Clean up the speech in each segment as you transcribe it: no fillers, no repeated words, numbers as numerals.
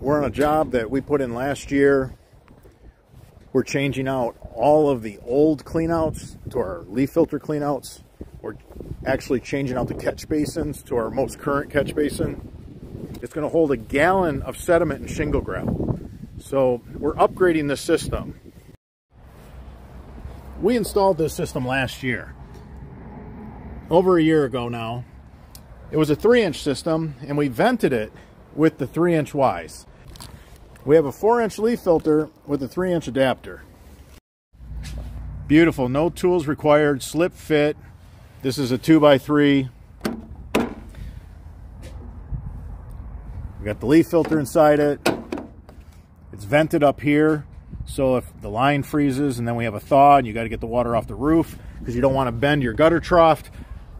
We're on a job that we put in last year. We're changing out all of the old cleanouts to our leaf filter cleanouts. We're actually changing out the catch basins to our most current catch basin. It's going to hold a gallon of sediment and shingle gravel. So we're upgrading this system. We installed this system last year, over a year ago now. It was a 3-inch system, and we vented it with the 3-inch Ys. We have a 4-inch leaf filter with a 3-inch adapter. Beautiful, no tools required, slip fit. This is a 2x3. We got the leaf filter inside it. It's vented up here, so if the line freezes and then we have a thaw and you got to get the water off the roof because you don't want to bend your gutter trough.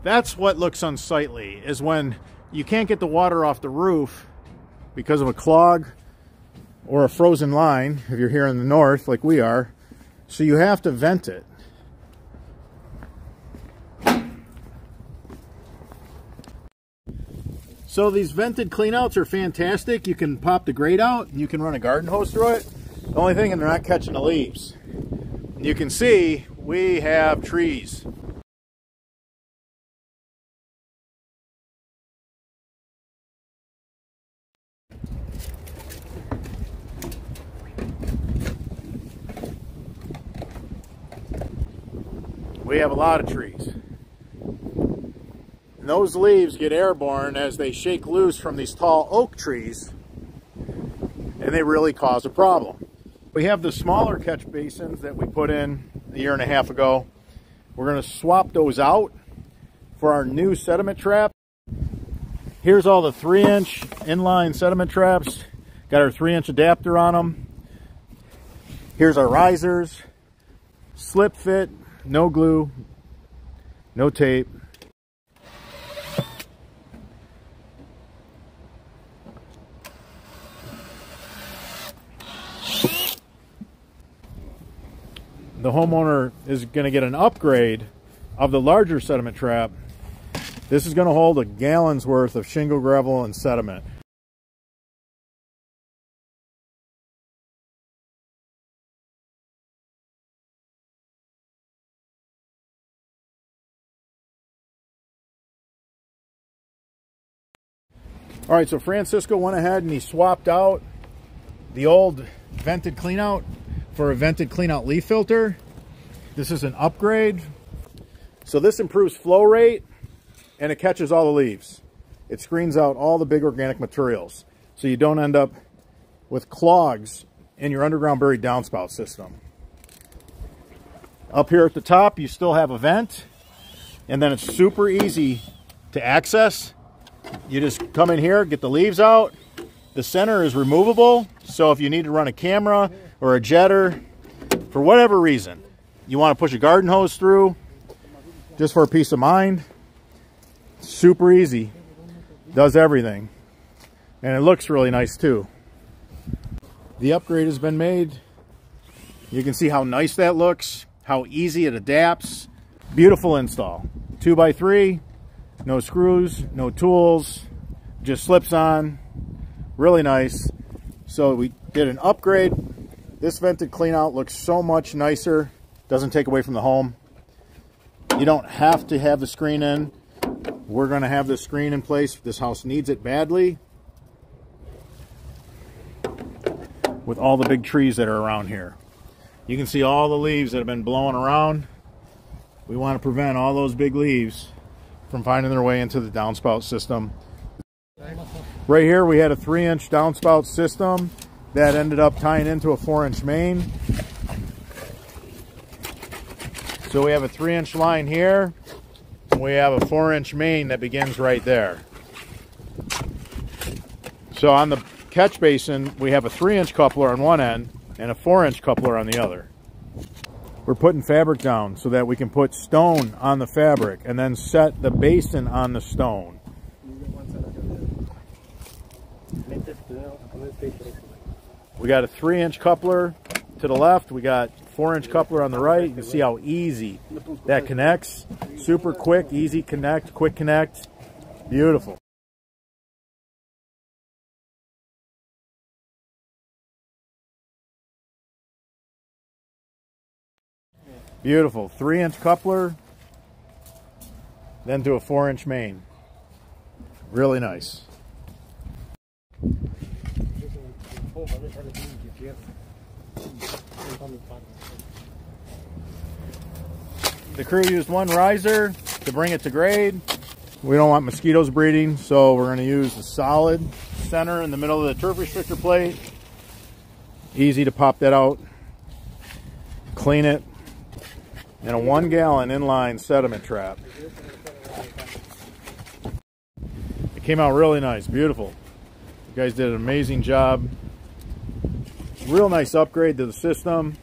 That's what looks unsightly, is when you can't get the water off the roof because of a clog or a frozen line, if you're here in the north like we are, so you have to vent it. So these vented cleanouts are fantastic. You can pop the grate out and you can run a garden hose through it. The only thing, and they're not catching the leaves. You can see we have trees. We have a lot of trees. And those leaves get airborne as they shake loose from these tall oak trees, and they really cause a problem. We have the smaller catch basins that we put in a year and a half ago. We're going to swap those out for our new sediment trap. Here's all the 3-inch inline sediment traps. Got our 3-inch adapter on them. Here's our risers, slip fit. No glue, no tape. The homeowner is going to get an upgrade of the larger sediment trap. This is going to hold a gallon's worth of shingle gravel and sediment. All right, so Francisco went ahead and he swapped out the old vented cleanout for a vented cleanout leaf filter. This is an upgrade. So this improves flow rate and it catches all the leaves. It screens out all the big organic materials, so you don't end up with clogs in your underground buried downspout system. Up here at the top, you still have a vent, and then it's super easy to access. You just come in here, get the leaves out. The center is removable, so if you need to run a camera or a jetter, for whatever reason, you want to push a garden hose through, just for peace of mind, super easy, does everything. And it looks really nice too. The upgrade has been made. You can see how nice that looks, how easy it adapts. Beautiful install, 2x3. No screws, no tools, just slips on, really nice. So we did an upgrade. This vented cleanout looks so much nicer, doesn't take away from the home. You don't have to have the screen in. We're gonna have the screen in place. This house needs it badly with all the big trees that are around here. You can see all the leaves that have been blowing around. We wanna prevent all those big leaves from finding their way into the downspout system. Right here we had a 3-inch downspout system that ended up tying into a 4-inch main. So we have a 3-inch line here, and we have a 4-inch main that begins right there. So on the catch basin, we have a 3-inch coupler on one end and a 4-inch coupler on the other. We're putting fabric down so that we can put stone on the fabric and then set the basin on the stone. We got a 3-inch coupler to the left. We got 4-inch coupler on the right. You can see how easy that connects. Super quick, easy connect, quick connect. Beautiful. Beautiful. 3-inch coupler, then to a 4-inch main. Really nice. The crew used one riser to bring it to grade. We don't want mosquitoes breeding, so we're going to use a solid center in the middle of the turf restrictor plate. Easy to pop that out, clean it, and a 1-gallon inline sediment trap. It came out really nice, beautiful. You guys did an amazing job. Real nice upgrade to the system.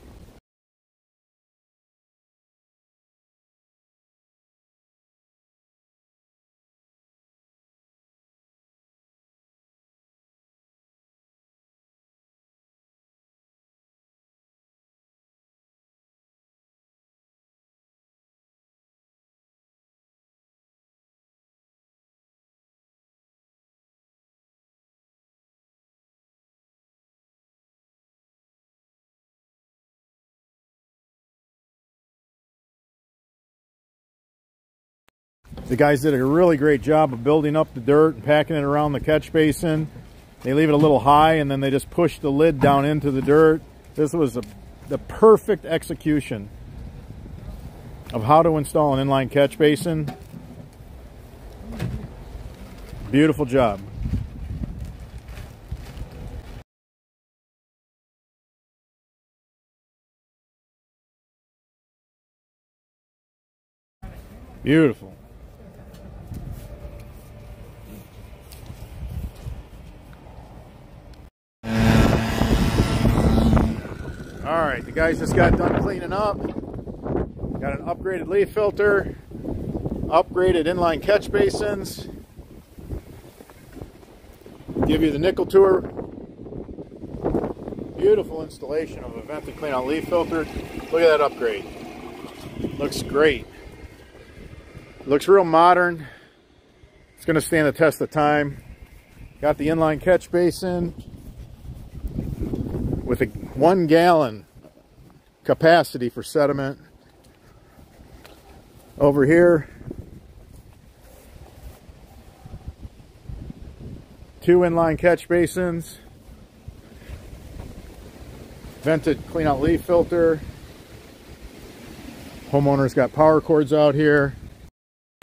The guys did a really great job of building up the dirt and packing it around the catch basin. They leave it a little high and then they just push the lid down into the dirt. This was the perfect execution of how to install an inline catch basin. Beautiful job. Beautiful. Alright, the guys just got done cleaning up. Got an upgraded leaf filter, upgraded inline catch basins. Give you the nickel tour. Beautiful installation of a vent to clean out leaf filter. Look at that upgrade. Looks great. Looks real modern. It's going to stand the test of time. Got the inline catch basin with a 1-gallon capacity for sediment. Over here, 2 inline catch basins, vented clean out leaf filter. Homeowners got power cords out here.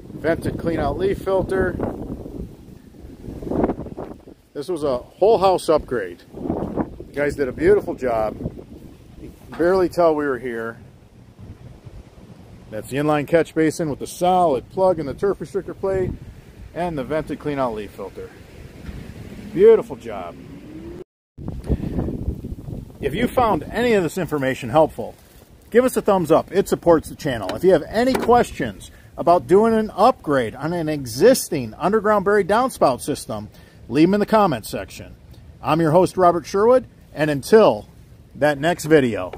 Vented clean out leaf filter. This was a whole house upgrade. You guys did a beautiful job. You can barely tell we were here. That's the inline catch basin with the solid plug in the turf restrictor plate and the vented clean out leaf filter. Beautiful job. If you found any of this information helpful, give us a thumbs up. It supports the channel. If you have any questions about doing an upgrade on an existing underground buried downspout system, leave them in the comments section. I'm your host, Robert Sherwood, and until that next video.